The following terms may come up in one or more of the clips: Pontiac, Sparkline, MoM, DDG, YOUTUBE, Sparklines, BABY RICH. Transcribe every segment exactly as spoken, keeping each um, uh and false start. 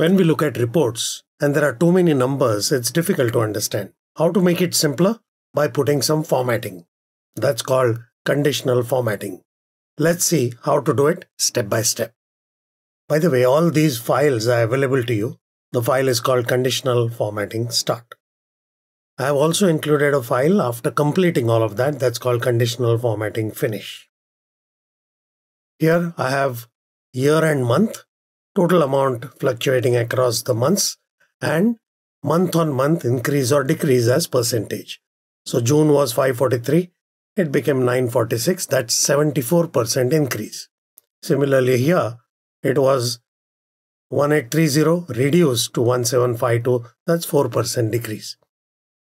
When we look at reports, and there are too many numbers, it's difficult to understand. How to make it simpler? By putting some formatting. That's called conditional formatting. Let's see how to do it step by step. By the way, all these files are available to you. The file is called conditional formatting start. I have also included a file after completing all of that that's called conditional formatting finish. Here I have year and month, total amount fluctuating across the months, and month on month increase or decrease as percentage. So June was five forty-three, it became nine forty-six, that's seventy-four percent increase. Similarly here, it was one eight three zero reduced to one seven five two, that's four percent decrease.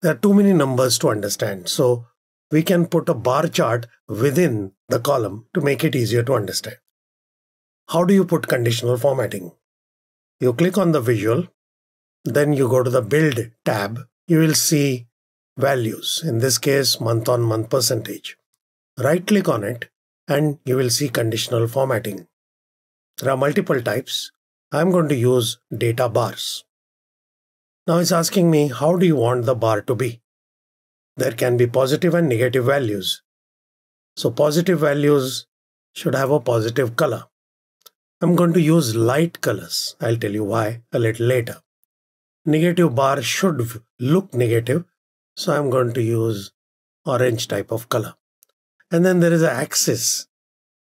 There are too many numbers to understand, so we can put a bar chart within the column to make it easier to understand. How do you put conditional formatting? You click on the visual, then you go to the Build tab. You will see values, in this case month on month percentage. Right click on it and you will see conditional formatting. There are multiple types. I'm going to use data bars. Now it's asking me, how do you want the bar to be? There can be positive and negative values. So positive values should have a positive color. I'm going to use light colors. I'll tell you why a little later. Negative bar should look negative, so I'm going to use orange type of color. And then there is an axis.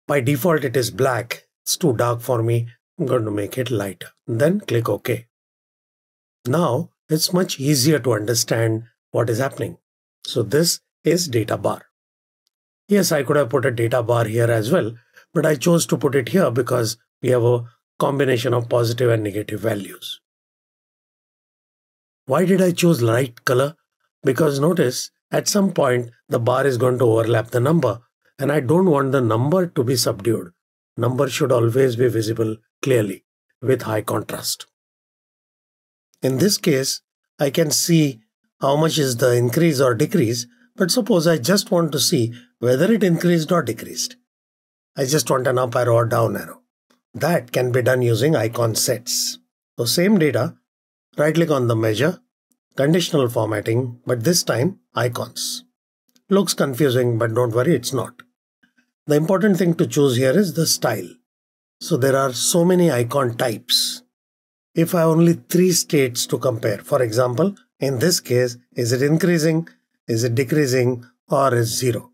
By default, it is black. It's too dark for me. I'm going to make it lighter. Then click OK. Now it's much easier to understand what is happening. So this is data bar. Yes, I could have put a data bar here as well, but I chose to put it here because we have a combination of positive and negative values. Why did I choose light color? Because notice at some point the bar is going to overlap the number, and I don't want the number to be subdued. Number should always be visible clearly with high contrast. In this case, I can see how much is the increase or decrease, but suppose I just want to see whether it increased or decreased. I just want an up arrow or down arrow. That can be done using icon sets. So same data, right click on the measure, conditional formatting, but this time icons. Looks confusing, but don't worry, it's not. The important thing to choose here is the style. So there are so many icon types. If I have only three states to compare, for example, in this case, is it increasing, is it decreasing, or is zero?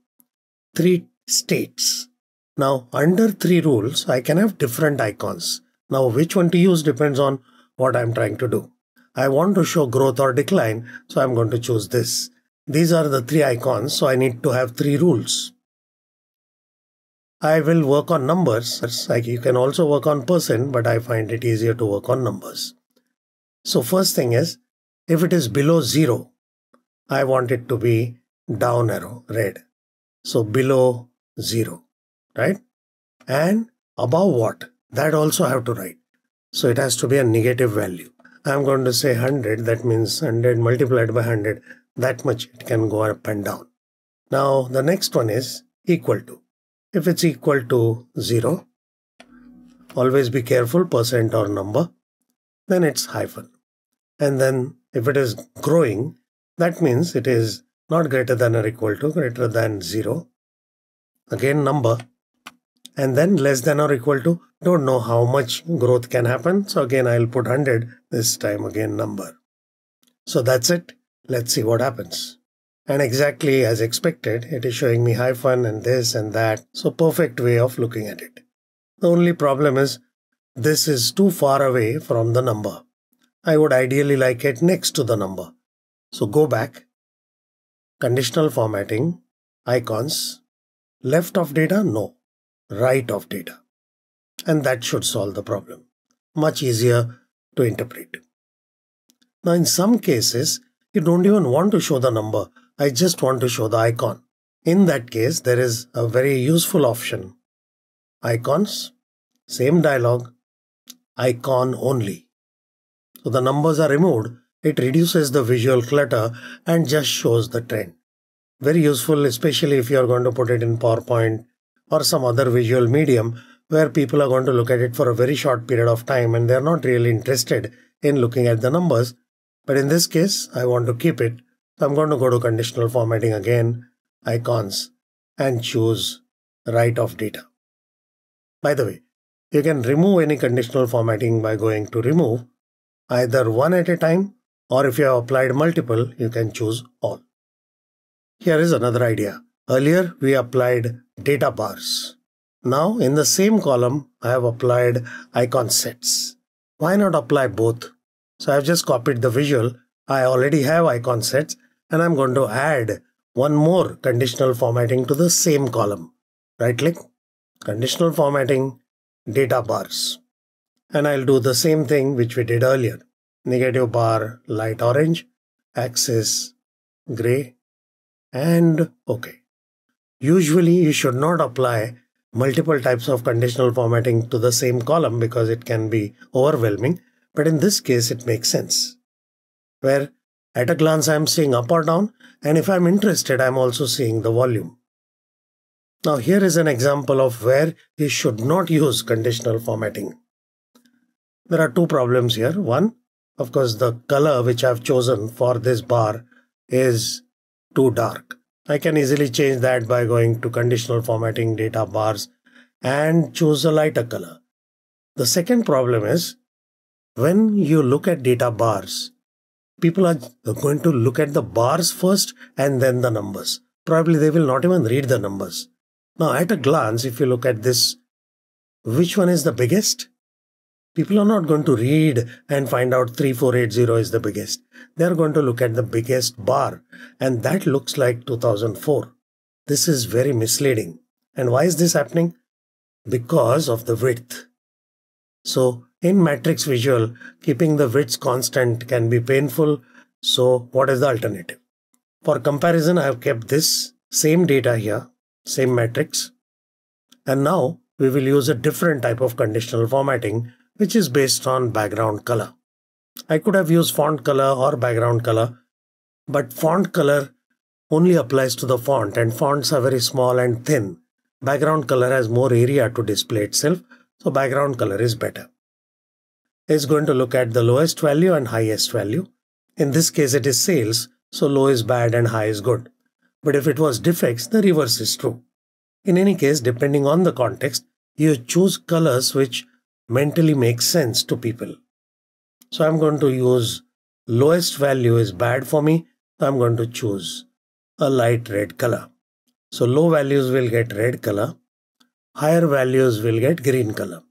Three states. Now, under three rules, I can have different icons. Now, which one to use depends on what I'm trying to do. I want to show growth or decline, so I'm going to choose this. These are the three icons, so I need to have three rules. I will work on numbers. Like you can also work on percent, but I find it easier to work on numbers. So first thing is, if it is below zero, I want it to be down arrow, red. So below zero, right? And above what? That also I have to write. So it has to be a negative value. I'm going to say one hundred, that means one hundred multiplied by one hundred. That much it can go up and down. Now the next one is equal to. If it's equal to zero, always be careful, percent or number, then it's hyphen. And then if it is growing, that means it is not greater than or equal to, greater than zero, again number, and then less than or equal to, don't know how much growth can happen. So again, I'll put one hundred, this time again number. So that's it. Let's see what happens. And exactly as expected, it is showing me hyphen and this and that. So perfect way of looking at it. The only problem is this is too far away from the number. I would ideally like it next to the number. So go back, conditional formatting, icons, left of data, no, right of data. And that should solve the problem. Much easier to interpret. Now in some cases, you don't even want to show the number. I just want to show the icon. In that case, there is a very useful option. Icons, same dialog, icon only. So the numbers are removed. It reduces the visual clutter and just shows the trend. Very useful, especially if you are going to put it in PowerPoint or some other visual medium where people are going to look at it for a very short period of time and they're not really interested in looking at the numbers. But in this case, I want to keep it. So I'm going to go to conditional formatting again, icons, and choose right of data. By the way, you can remove any conditional formatting by going to remove, either one at a time, or if you have applied multiple, you can choose all. Here is another idea. Earlier, we applied data bars. Now, in the same column, I have applied icon sets. Why not apply both? So I've just copied the visual. I already have icon sets, and I'm going to add one more conditional formatting to the same column. Right click, conditional formatting, data bars. And I'll do the same thing which we did earlier. Negative bar, light orange, axis, gray, and OK. Usually you should not apply multiple types of conditional formatting to the same column because it can be overwhelming. But in this case, it makes sense. Where at a glance, I'm seeing up or down. And if I'm interested, I'm also seeing the volume. Now here is an example of where you should not use conditional formatting. There are two problems here. One, of course, the color which I've chosen for this bar is too dark. I can easily change that by going to conditional formatting, data bars, and choose a lighter color. The second problem is when you look at data bars, people are going to look at the bars first and then the numbers. Probably they will not even read the numbers. Now, at a glance, if you look at this, which one is the biggest? People are not going to read and find out three four eight zero is the biggest. They are going to look at the biggest bar, and that looks like two thousand four. This is very misleading. And why is this happening? Because of the width. So in matrix visual, keeping the widths constant can be painful. So what is the alternative? For comparison, I have kept this same data here. Same matrix. And now we will use a different type of conditional formatting, which is based on background color. I could have used font color or background color, but font color only applies to the font, and fonts are very small and thin. Background color has more area to display itself, so background color is better. It's going to look at the lowest value and highest value. In this case, it is sales, so low is bad and high is good. But if it was defects, the reverse is true. In any case, depending on the context, you choose colors which mentally make sense to people. So I'm going to use lowest value is bad for me. So I'm going to choose a light red color. So low values will get red color. Higher values will get green color.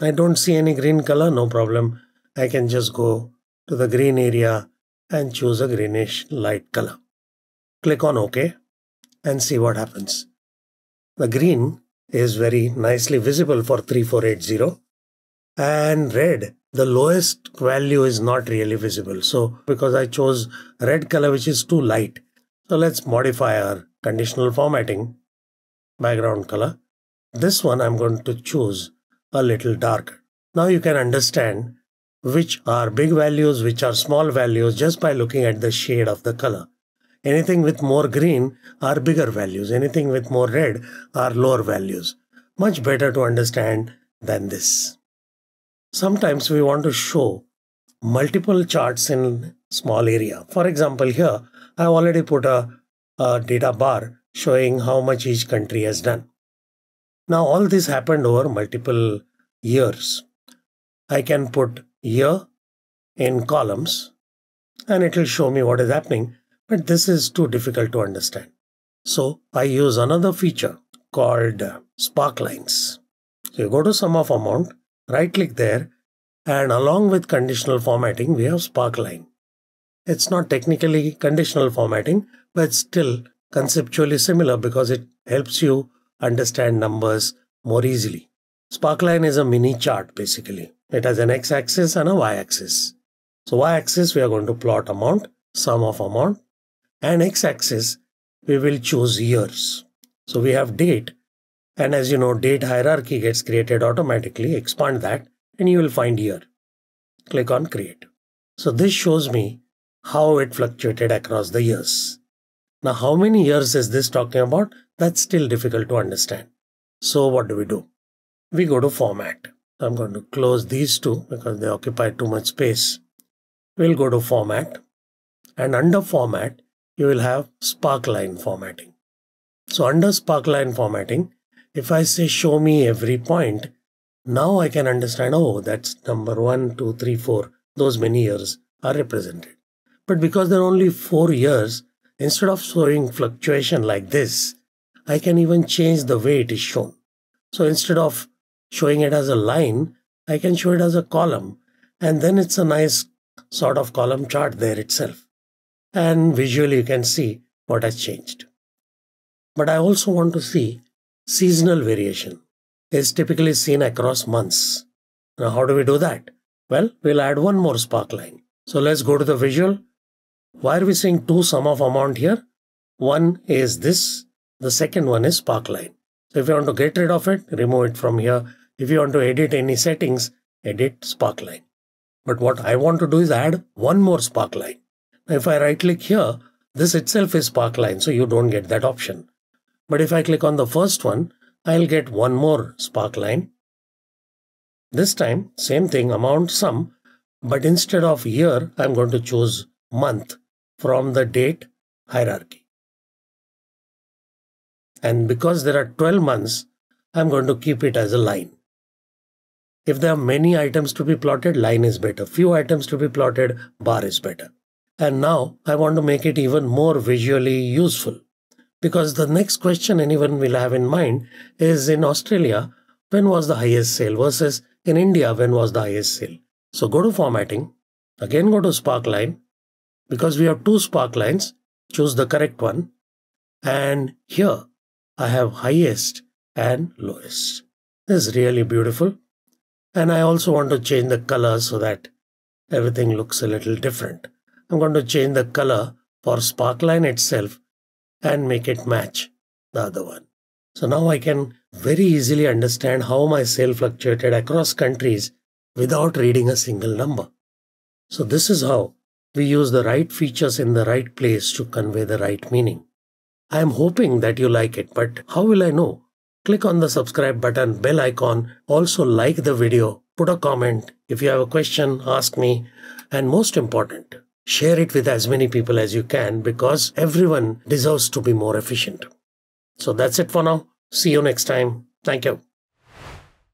I don't see any green color. No problem. I can just go to the green area and choose a greenish light color. Click on OK and see what happens. The green is very nicely visible for three four eight zero, and red, the lowest value, is not really visible. So because I chose red color, which is too light. So let's modify our conditional formatting, background color. This one I'm going to choose a little darker. Now you can understand which are big values, which are small values just by looking at the shade of the color. Anything with more green are bigger values. Anything with more red are lower values. Much better to understand than this. Sometimes we want to show multiple charts in small area. For example, here I already put a, a data bar showing how much each country has done. Now all this happened over multiple years. I can put year in columns and it will show me what is happening. But this is too difficult to understand. So I use another feature called Sparklines. So you go to sum of amount, right click there, and along with conditional formatting, we have Sparkline. It's not technically conditional formatting, but it's still conceptually similar because it helps you understand numbers more easily. Sparkline is a mini chart basically. It has an x-axis and a y-axis. So y-axis, we are going to plot amount, sum of amount. And x-axis, we will choose years. So we have date. And as you know, date hierarchy gets created automatically. Expand that and you will find year. Click on create. So this shows me how it fluctuated across the years. Now, how many years is this talking about? That's still difficult to understand. So what do we do? we go to Format. I'm going to close these two because they occupy too much space. We'll go to Format, and under Format, you will have Sparkline formatting. So under Sparkline formatting, if I say show me every point, now I can understand, oh, that's number one, two, three, four. Those many years are represented. But because there are only four years, instead of showing fluctuation like this, I can even change the way it is shown. So instead of showing it as a line, I can show it as a column, and then it's a nice sort of column chart there itself. And visually you can see what has changed. But I also want to see seasonal variation. Is typically seen across months. Now how do we do that? Well, we'll add one more sparkline. So let's go to the visual. Why are we seeing two sum of amount here? One is this, the second one is sparkline. So if you want to get rid of it, remove it from here. If you want to edit any settings, edit sparkline. But what I want to do is add one more sparkline. Now if I right click here, this itself is sparkline, so you don't get that option. But if I click on the first one, I'll get one more sparkline. This time, same thing, amount sum, but instead of year, I'm going to choose month from the date hierarchy. And because there are twelve months, I'm going to keep it as a line. If there are many items to be plotted, line is better. Few items to be plotted, bar is better. And now I want to make it even more visually useful. Because the next question anyone will have in mind is, in Australia, when was the highest sale versus in India, when was the highest sale? So go to formatting, again go to Sparkline. Because we have two Sparklines, choose the correct one. And here I have highest and lowest. This is really beautiful. And I also want to change the color so that everything looks a little different. I'm going to change the color for Sparkline itself and make it match the other one. So now I can very easily understand how my sale fluctuated across countries without reading a single number. So this is how we use the right features in the right place to convey the right meaning. I am hoping that you like it, but how will I know? Click on the subscribe button, bell icon, also like the video, put a comment. If you have a question, ask me. And most important, share it with as many people as you can, because everyone deserves to be more efficient. So that's it for now. See you next time. Thank you.